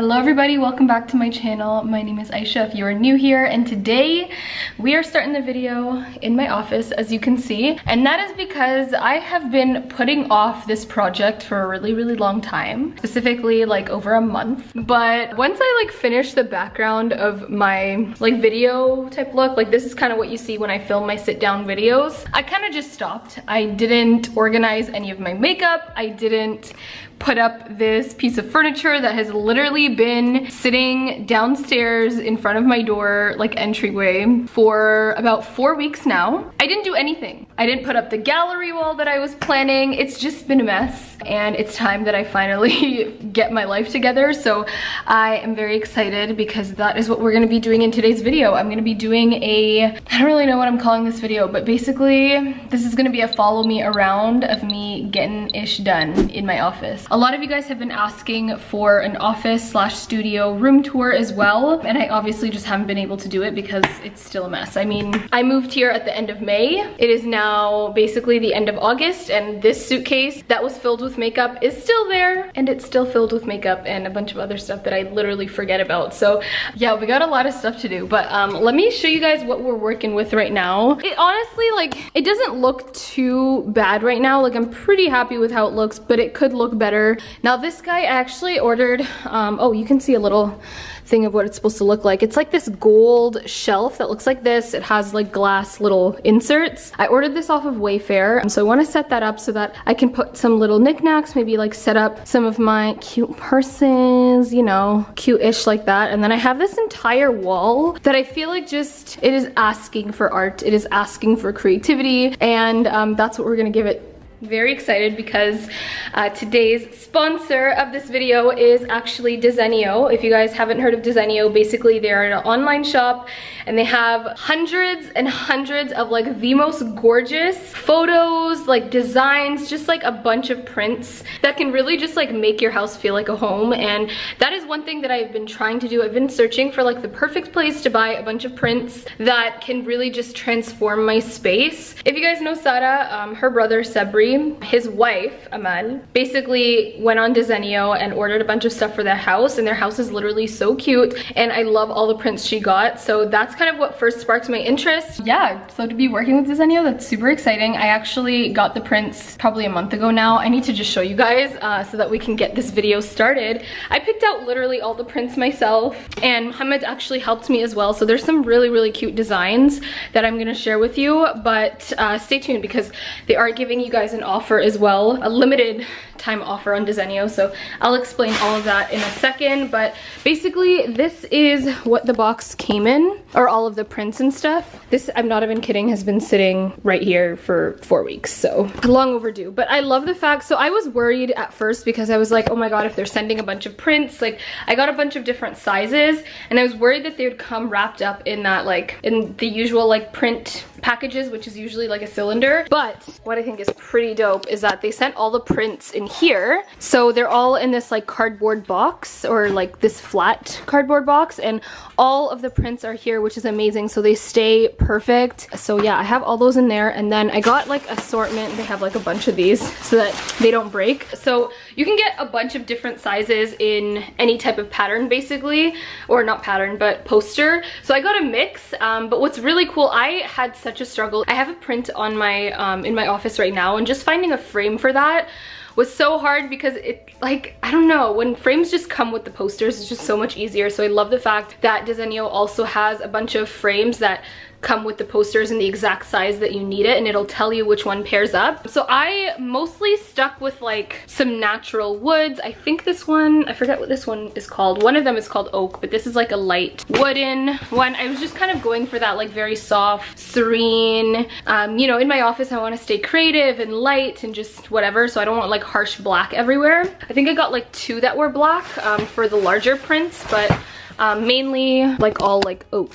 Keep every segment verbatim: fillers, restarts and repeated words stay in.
Hello everybody, welcome back to my channel. My name is Aisha if you are new here, and today we are starting the video in my office, as you can see, and that is because I have been putting off this project for a really really long time, specifically like over a month. But once I like finished the background of my like video type look, like this is kind of what you see when I film my sit down videos, I kind of just stopped. I didn't organize any of my makeup, I didn't put up this piece of furniture that has literally been sitting downstairs in front of my door, like entryway, for about four weeks now. I didn't do anything. I didn't put up the gallery wall that I was planning. It's just been a mess, and it's time that I finally get my life together. So I am very excited because that is what we're gonna be doing in today's video. I'm gonna be doing a, I don't really know what I'm calling this video, but basically this is gonna be a follow me around of me getting ish done in my office. A lot of you guys have been asking for an office slash studio room tour as well, and I obviously just haven't been able to do it because it's still a mess. I mean, I moved here at the end of May. It is now basically the end of August, and this suitcase that was filled with makeup is still there, and it's still filled with makeup and a bunch of other stuff that I literally forget about. So yeah, we got a lot of stuff to do, but um, let me show you guys what we're working with right now. It honestly, like, it doesn't look too bad right now. Like, I'm pretty happy with how it looks, but it could look better. Now this guy actually ordered, um, oh, you can see a little thing of what it's supposed to look like. It's like this gold shelf that looks like this. It has like glass little inserts. I ordered this off of Wayfair, and so I want to set that up so that I can put some little knickknacks, maybe like set up some of my cute purses, you know, cute-ish like that. And then I have this entire wall that I feel like just, it is asking for art. It is asking for creativity, and um, that's what we're gonna give it. Very excited because uh, today's sponsor of this video is actually Desenio. If you guys haven't heard of Desenio, basically they're an online shop, and they have hundreds and hundreds of like the most gorgeous photos, like designs, just like a bunch of prints that can really just like make your house feel like a home. And that is one thing that I've been trying to do. I've been searching for like the perfect place to buy a bunch of prints that can really just transform my space. If you guys know Sarah, um, her brother Sebri, his wife, Amal, basically went on Desenio and ordered a bunch of stuff for their house, and their house is literally so cute, and I love all the prints she got. So that's kind of what first sparked my interest. Yeah, so to be working with Desenio, that's super exciting. I actually got the prints probably a month ago now. I need to just show you guys uh, so that we can get this video started. I picked out literally all the prints myself, and Mohamed actually helped me as well. So there's some really, really cute designs that I'm gonna share with you, but uh, stay tuned because they are giving you guys an offer as well, a limited time offer on Desenio, so I'll explain all of that in a second. But basically this is what the box came in, or all of the prints and stuff. This, I'm not even kidding, has been sitting right here for four weeks, so long overdue. But I love the fact, so I was worried at first because I was like, oh my god, if they're sending a bunch of prints, like I got a bunch of different sizes, and I was worried that they would come wrapped up in that, like in the usual like print packages, which is usually like a cylinder. But what I think is pretty dope is that they sent all the prints in here, so they're all in this like cardboard box, or like this flat cardboard box, and all of the prints are here, which is amazing, so they stay perfect. So yeah, I have all those in there, and then I got like assortment. They have like a bunch of these so that they don't break, so you can get a bunch of different sizes in any type of pattern basically, or not pattern but poster. So I got a mix, um, but what's really cool, I had such a struggle. I have a print on my um, in my office right now, and just finding a frame for that was so hard because it, like, I don't know, when frames just come with the posters, it's just so much easier. So I love the fact that Desenio also has a bunch of frames that come with the posters in the exact size that you need it, and it'll tell you which one pairs up. So I mostly stuck with like some natural woods. I think this one, I forget what this one is called. One of them is called oak, but this is like a light wooden one. I was just kind of going for that like very soft, serene, um, you know, in my office I want to stay creative and light and just whatever, so I don't want like harsh black everywhere. I think I got like two that were black um, for the larger prints, but um, mainly like all like oak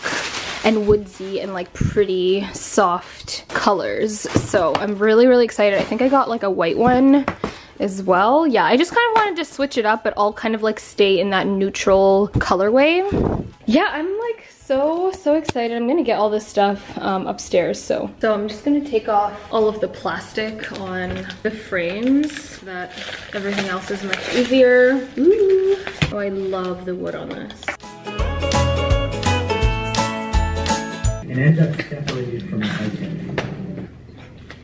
and woodsy and like pretty soft colors. So I'm really really excited. I think I got like a white one as well. Yeah, I just kind of wanted to switch it up but all kind of like stay in that neutral colorway. yeah, I'm like so, so excited. I'm gonna get all this stuff um, upstairs, so. So I'm just gonna take off all of the plastic on the frames so that everything else is much easier. Ooh. Oh, I love the wood on this. It ends up separated from the kitchen.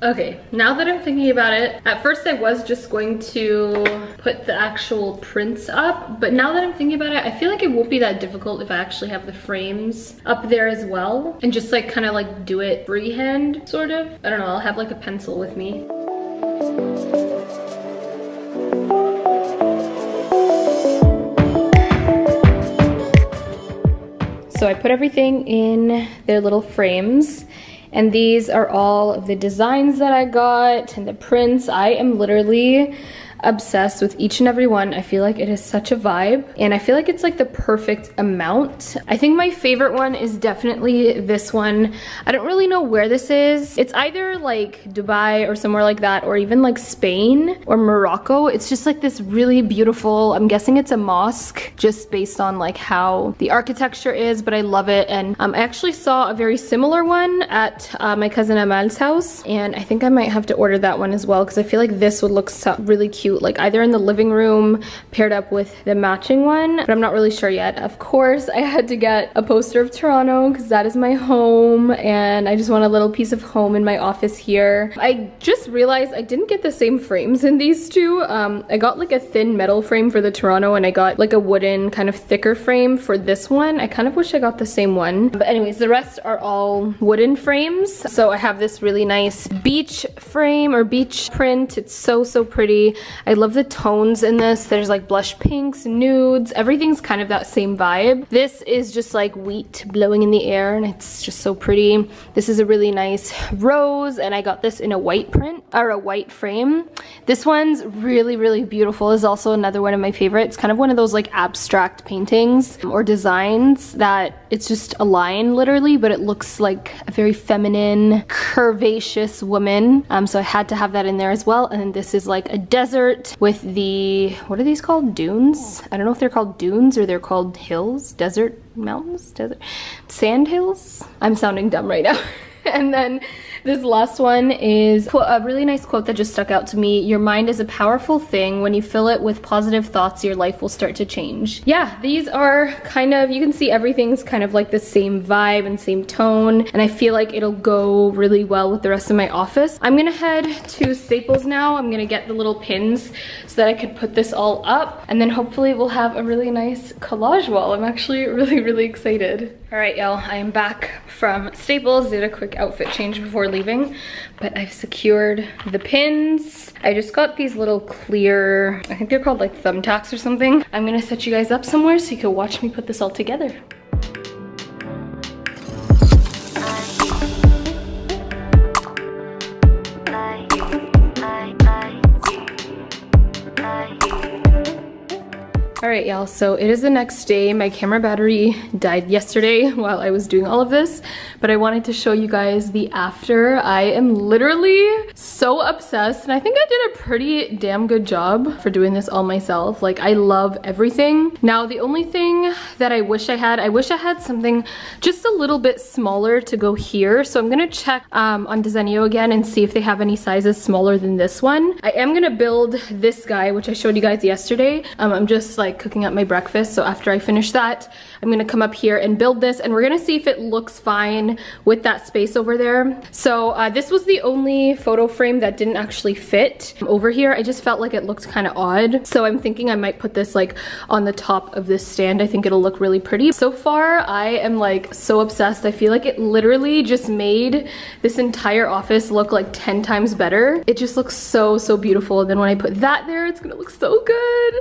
Okay, now that I'm thinking about it, at first I was just going to put the actual prints up, but now that I'm thinking about it, I feel like it won't be that difficult if I actually have the frames up there as well, and just like kind of like do it freehand, sort of. I don't know, I'll have like a pencil with me. So I put everything in their little frames, and these are all of the designs that I got and the prints. I am literally obsessed with each and every one. I feel like it is such a vibe, and I feel like it's like the perfect amount. I think my favorite one is definitely this one. I don't really know where this is. It's either like Dubai or somewhere like that, or even like Spain or Morocco. It's just like this really beautiful, I'm guessing it's a mosque, just based on like how the architecture is, but I love it. And um, I actually saw a very similar one at uh, my cousin Amal's house, and I think I might have to order that one as well, because I feel like this would look so really cute, like either in the living room paired up with the matching one, but I'm not really sure yet. Of course, I had to get a poster of Toronto because that is my home, and I just want a little piece of home in my office here. I just realized I didn't get the same frames in these two. Um, I got like a thin metal frame for the Toronto, and I got like a wooden kind of thicker frame for this one. I kind of wish I got the same one. But anyways, the rest are all wooden frames. So I have this really nice beach frame or beach print. It's so, so pretty. I love the tones in this. There's like blush pinks, nudes, everything's kind of that same vibe. This is just like wheat blowing in the air, and it's just so pretty. This is a really nice rose, and I got this in a white print or a white frame. This one's really, really beautiful. This is also another one of my favorites. Kind of one of those like abstract paintings or designs that it's just a line literally, but it looks like a very feminine, curvaceous woman. Um, so I had to have that in there as well. And then this is like a desert with the, what are these called? Dunes? I don't know if they're called dunes or they're called hills, desert, mountains, desert, sand hills? I'm sounding dumb right now. And then this last one is a really nice quote that just stuck out to me. Your mind is a powerful thing. When you fill it with positive thoughts, your life will start to change. Yeah, these are kind of, you can see everything's kind of like the same vibe and same tone, and I feel like it'll go really well with the rest of my office. I'm gonna head to Staples now. I'm gonna get the little pins so that I could put this all up, and then hopefully we'll have a really nice collage wall. I'm actually really, really excited. All right, y'all, I am back from Staples. Did a quick outfit change before leaving, but I've secured the pins. I just got these little clear, I think they're called like thumbtacks or something. I'm gonna set you guys up somewhere so you can watch me put this all together. Alright y'all, so it is the next day. My camera battery died yesterday while I was doing all of this, but I wanted to show you guys the after. I am literally so obsessed, and I think I did a pretty damn good job for doing this all myself. Like, I love everything. Now, the only thing that I wish I had, I wish I had something just a little bit smaller to go here, so I'm gonna check um, on Desenio again and see if they have any sizes smaller than this one. I am gonna build this guy, which I showed you guys yesterday. Um, I'm just like cooking up my breakfast, so after I finish that, I'm gonna come up here and build this, and we're gonna see if it looks fine with that space over there. So uh, this was the only photo frame that didn't actually fit over here. I just felt like it looked kind of odd, so I'm thinking I might put this like on the top of this stand. I think it'll look really pretty. So far, I am like so obsessed. I feel like it literally just made this entire office look like ten times better. It just looks so, so beautiful. And then when I put that there, it's gonna look so good.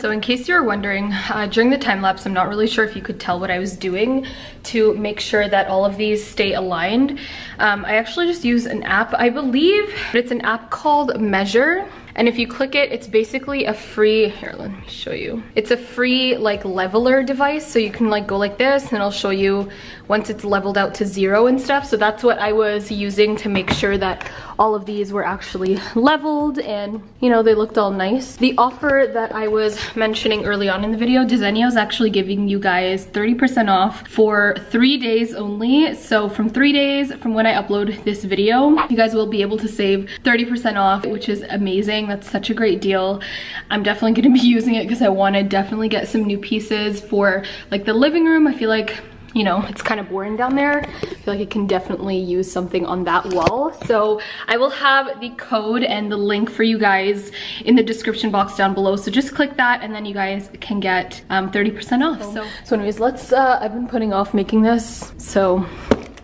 So in case you're wondering, uh, during the time lapse, I'm not really sure if you could tell what I was doing to make sure that all of these stay aligned. Um, I actually just use an app, I believe, but it's an app called Measure. And if you click it, it's basically a free, here, let me show you. It's a free like leveler device. So you can like go like this and it'll show you once it's leveled out to zero and stuff. So that's what I was using to make sure that all of these were actually leveled and, you know, they looked all nice. The offer that I was mentioning early on in the video, Desenio is actually giving you guys thirty percent off for three days only. So from three days from when I upload this video, you guys will be able to save thirty percent off, which is amazing. That's such a great deal. I'm definitely going to be using it because I want to definitely get some new pieces for like the living room. I feel like, you know, it's kind of boring down there. I feel like it can definitely use something on that wall. So I will have the code and the link for you guys in the description box down below. So just click that and then you guys can get um, thirty percent off. So, so anyways, let's, uh, I've been putting off making this, so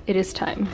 it is time.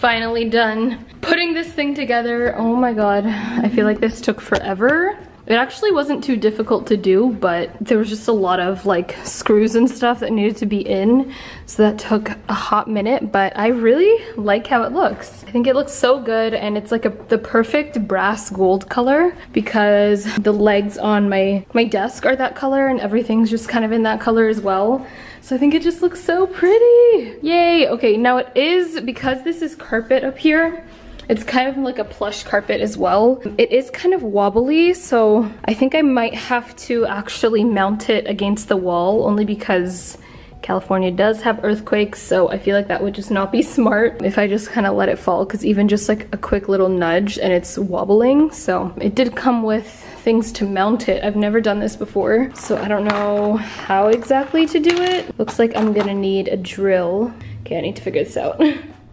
Finally done putting this thing together. Oh my god, I feel like this took forever. It actually wasn't too difficult to do, but there was just a lot of like screws and stuff that needed to be in, so that took a hot minute, but I really like how it looks. I think it looks so good, and it's like a the perfect brass gold color because the legs on my my desk are that color and everything's just kind of in that color as well. So I think it just looks so pretty. Yay. Okay, now it is, because this is carpet up here, it's kind of like a plush carpet as well. It is kind of wobbly, so I think I might have to actually mount it against the wall, only because California does have earthquakes, so I feel like that would just not be smart if I just kind of let it fall, because even just like a quick little nudge and it's wobbling. So it did come with things to mount it. I've never done this before, so I don't know how exactly to do it. Looks like I'm gonna need a drill. Okay, I need to figure this out.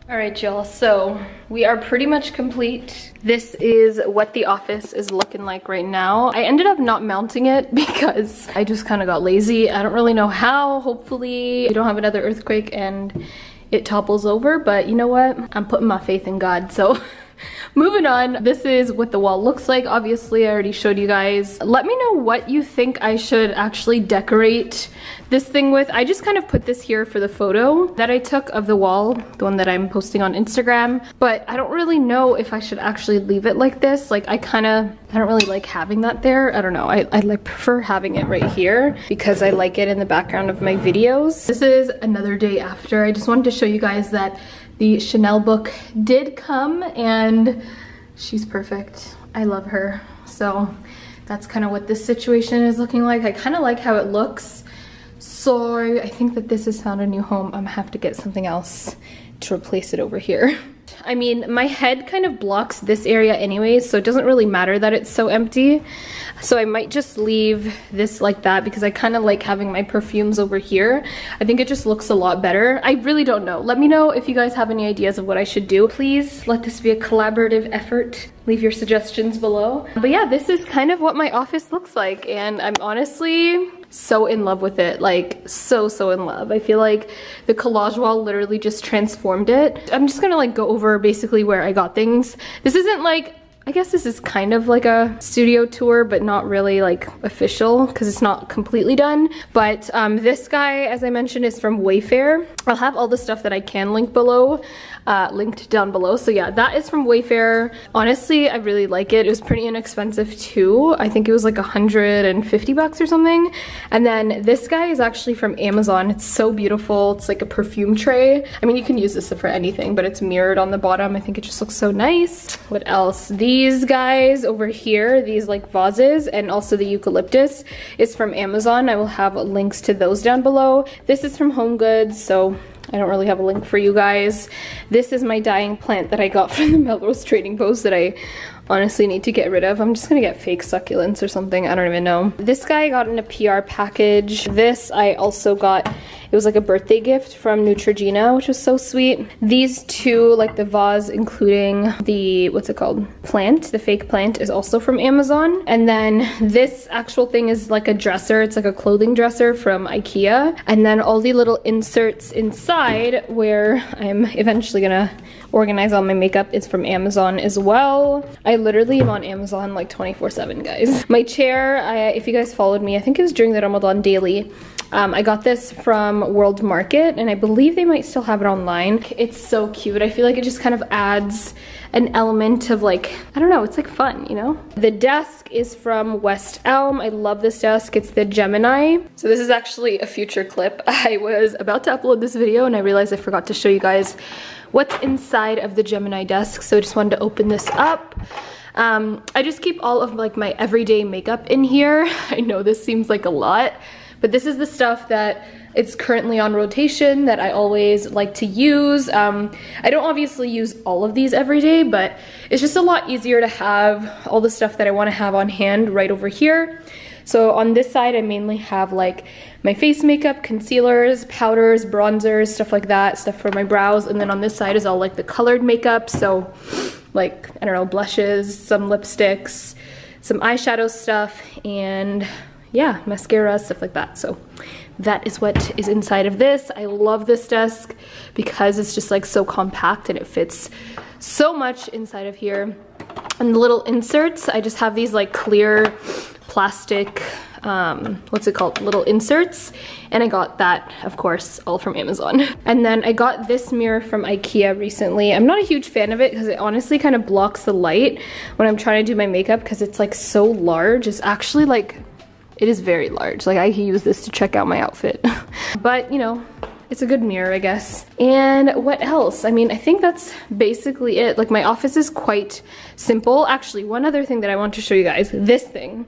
All right, y'all, so we are pretty much complete. This is what the office is looking like right now. I ended up not mounting it because I just kind of got lazy. I don't really know how. Hopefully we don't have another earthquake and it topples over, but you know what? I'm putting my faith in God, so. Moving on, this is what the wall looks like. Obviously, I already showed you guys. Let me know what you think I should actually decorate this thing with. I just kind of put this here for the photo that I took of the wall, the one that I'm posting on Instagram, but I don't really know if I should actually leave it like this. Like, I kind of, I don't really like having that there. I don't know. I, I like prefer having it right here because I like it in the background of my videos. This is another day after. I just wanted to show you guys that the Chanel book did come, and she's perfect. I love her. So that's kind of what this situation is looking like. I kind of like how it looks. So I think that this has found a new home. I'm gonna have to get something else to replace it over here. I mean, my head kind of blocks this area anyways, so it doesn't really matter that it's so empty. So I might just leave this like that because I kind of like having my perfumes over here. I think it just looks a lot better. I really don't know. Let me know if you guys have any ideas of what I should do. Please let this be a collaborative effort. Leave your suggestions below. But yeah, this is kind of what my office looks like, and I'm honestly so in love with it. Like, so, so in love. I feel like the collage wall literally just transformed it. I'm just gonna like go over basically where I got things. This isn't like, I guess this is kind of like a studio tour, but not really like official because it's not completely done. But um, this guy, as I mentioned, is from Wayfair. I'll have all the stuff that I can link below, uh, linked down below. So yeah, that is from Wayfair. Honestly, I really like it. It was pretty inexpensive too. I think it was like a hundred fifty bucks or something. And then this guy is actually from Amazon. It's so beautiful. It's like a perfume tray. I mean, you can use this for anything, but it's mirrored on the bottom. I think it just looks so nice. What else? The These guys over here, these like vases, and also the eucalyptus is from Amazon. I will have links to those down below. This is from HomeGoods, so I don't really have a link for you guys. This is my dying plant that I got from the Melrose Trading Post that I honestly need to get rid of. I'm just gonna get fake succulents or something, I don't even know. This guy I got in a P R package. This I also got, it was like a birthday gift from Neutrogena, which was so sweet. These two, like the vase including the, what's it called? Plant, the fake plant, is also from Amazon. And then this actual thing is like a dresser, it's like a clothing dresser from IKEA. And then all the little inserts inside where I'm eventually gonna organize all my makeup is from Amazon as well. I literally am on Amazon like twenty-four seven, guys. My chair, I, if you guys followed me, I think it was during the Ramadan daily. Um, I got this from World Market and I believe they might still have it online. It's so cute. I feel like it just kind of adds an element of like, I don't know, it's like fun, you know? The desk is from West Elm. I love this desk. It's the Gemini. So this is actually a future clip. I was about to upload this video and I realized I forgot to show you guys what's inside of the Gemini desk. So I just wanted to open this up. Um, I just keep all of like my everyday makeup in here. I know this seems like a lot, but this is the stuff that it's currently on rotation that I always like to use. Um, I don't obviously use all of these every day, but it's just a lot easier to have all the stuff that I want to have on hand right over here. So on this side, I mainly have like my face makeup, concealers, powders, bronzers, stuff like that, stuff for my brows. And then on this side is all like the colored makeup. So like, I don't know, blushes, some lipsticks, some eyeshadow stuff, and yeah, mascara, stuff like that. So that is what is inside of this. I love this desk because it's just like so compact and it fits so much inside of here. And the little inserts, I just have these like clear plastic, um, what's it called, little inserts, and I got that, of course, all from Amazon. And then I got this mirror from IKEA recently. I'm not a huge fan of it because it honestly kind of blocks the light when I'm trying to do my makeup because it's like so large. It's actually like, it is very large. Like I can use this to check out my outfit. But you know, it's a good mirror, I guess. And what else? I mean, I think that's basically it. Like my office is quite simple. Actually, one other thing that I want to show you guys, this thing.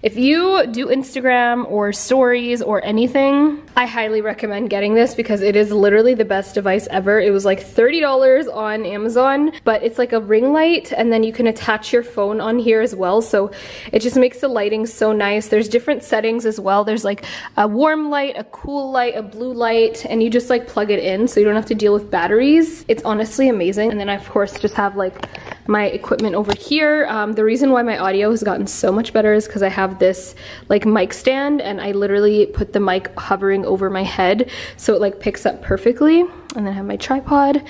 If you do Instagram or stories or anything, I highly recommend getting this because it is literally the best device ever. It was like thirty dollars on Amazon, but it's like a ring light and then you can attach your phone on here as well. So it just makes the lighting so nice. There's different settings as well. There's like a warm light, a cool light, a blue light, and you just like plug it in so you don't have to deal with batteries. It's honestly amazing. And then I, of course, just have like my equipment over here. Um, the reason why my audio has gotten so much better is because I have this like mic stand and I literally put the mic hovering over my head so it like picks up perfectly. And then I have my tripod.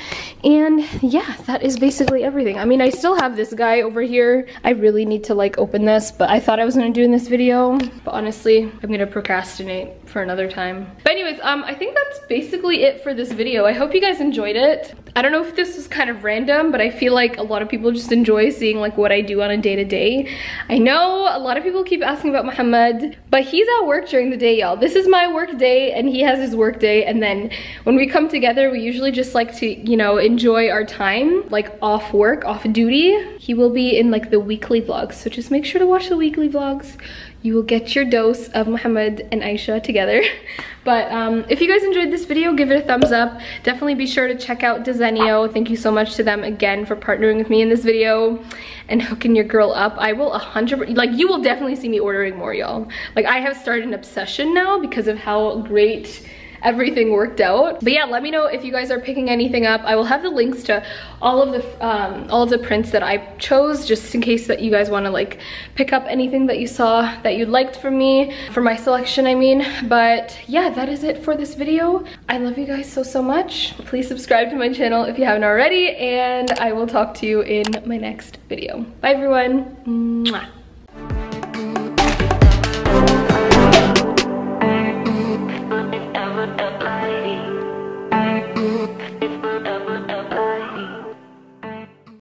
And yeah, that is basically everything. I mean, I still have this guy over here. I really need to like open this, but I thought I was gonna do in this video. But honestly, I'm gonna procrastinate for another time. But anyways, um, I think that's basically it for this video. I hope you guys enjoyed it. I don't know if this was kind of random, but I feel like a lot of people just enjoy seeing like what I do on a day-to-day. I know a lot of people keep asking about Mohamed, but he's at work during the day, y'all. This is my work day and he has his work day. And then when we come together, we usually just like to, you know, enjoy our time, like off work, off duty. He will be in like the weekly vlogs, so just make sure to watch the weekly vlogs. You will get your dose of Mohamed and Aisha together. But um, if you guys enjoyed this video, give it a thumbs up. Definitely be sure to check out Desenio. Thank you so much to them again for partnering with me in this video and hooking your girl up. I will one hundred percent, like you will definitely see me ordering more, y'all. Like I have started an obsession now because of how great everything worked out. But yeah, let me know if you guys are picking anything up. I will have the links to all of the um, all of the prints that I chose, just in case that you guys want to like pick up anything that you saw that you liked from me, for my selection, I mean. But yeah, that is it for this video. I love you guys so so much. Please subscribe to my channel if you haven't already, and I will talk to you in my next video. Bye everyone. Mwah.